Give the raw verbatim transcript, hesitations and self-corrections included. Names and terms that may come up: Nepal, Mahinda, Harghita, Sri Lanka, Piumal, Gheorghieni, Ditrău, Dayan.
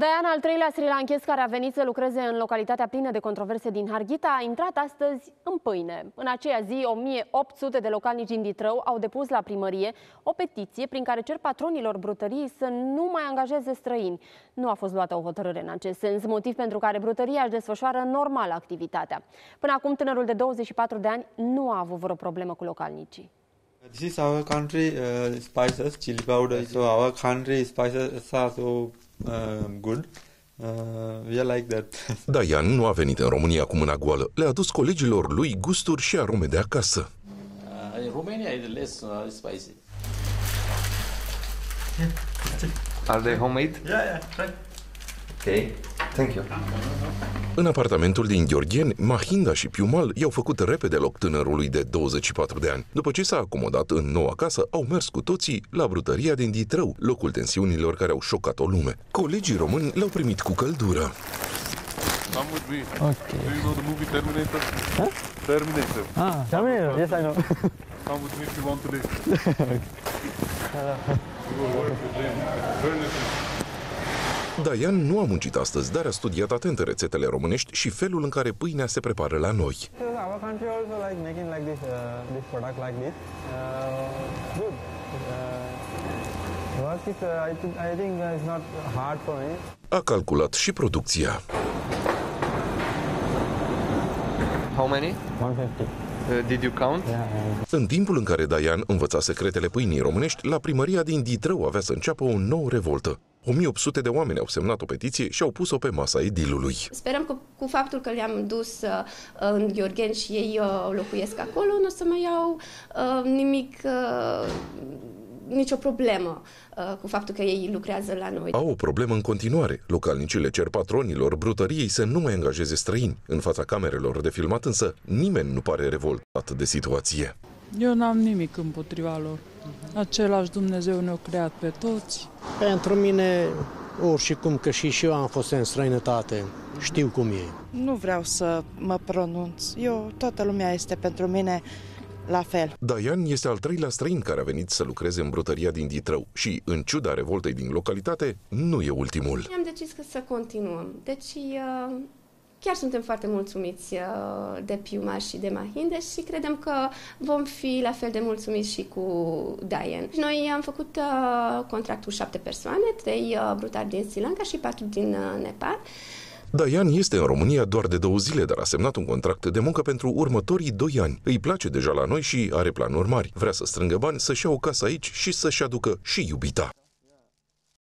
Dayan, al treilea srilanchez care a venit să lucreze în localitatea plină de controverse din Harghita, a intrat astăzi în pâine. În aceea zi, o mie opt sute de localnici din Ditrău au depus la primărie o petiție prin care cer patronilor brutării să nu mai angajeze străini. Nu a fost luată o hotărâre în acest sens, motiv pentru care brutăria își desfășoară normal activitatea. Până acum, tânărul de douăzeci și patru de ani nu a avut vreo problemă cu localnicii. This is our country uh, spices, chili powder. So our country spices are so uh, good. Uh, we are like that. Dayan nu a venit în România cu mâna goală. Le-a adus colegilor lui gusturi și arome de acasă. Uh, in Romania is less uh, spicy. Are they homemade? Yeah, yeah. Try. Okay. Thank you. În apartamentul din Gheorghieni, Mahinda și Piumal i-au făcut repede loc tânărului de douăzeci și patru de ani. După ce s-a acomodat în noua casă, au mers cu toții la brutăria din Ditrău, locul tensiunilor care au șocat o lume. Colegii români l-au primit cu căldură. Okay. Terminator? Huh? Terminator. Ah, Terminator. Yes, I know. Dayan nu a muncit astăzi, dar a studiat atent rețetele românești și felul în care pâinea se prepară la noi. A calculat și producția. How many? one fifty. Did you count? Yeah. În timpul în care Dayan învăța secretele pâinii românești, la primăria din Ditrău avea să înceapă o nouă revoltă. o mie opt sute de oameni au semnat o petiție și au pus-o pe masa edilului. Sperăm că cu faptul că le-am dus uh, în Gheorgheni și ei uh, locuiesc acolo, nu o să mai iau uh, nimic... Uh... nicio problemă uh, cu faptul că ei lucrează la noi. Au o problemă în continuare. Localnicii le cer patronilor brutăriei să nu mai angajeze străini. În fața camerelor de filmat însă nimeni nu pare revoltat de situație. Eu n-am nimic împotriva lor. Același Dumnezeu ne-a creat pe toți. Pentru mine, oricum că și, și eu am fost în străinătate, știu cum e. Nu vreau să mă pronunț. Eu, toată lumea este pentru mine la fel. Dayan este al treilea străin care a venit să lucreze în brutăria din Ditrău și, în ciuda revoltei din localitate, nu e ultimul. Am decis că să continuăm. Deci, chiar suntem foarte mulțumiți de Piuma și de Mahinda și credem că vom fi la fel de mulțumiți și cu Dayan. Noi am făcut contractul șapte persoane, trei brutari din Sri Lanka și patru din Nepal. Dayan este în România doar de două zile, dar a semnat un contract de muncă pentru următorii doi ani. Îi place deja la noi și are planuri mari. Vrea să strângă bani, să-și ia o casă aici și să-și aducă și iubita.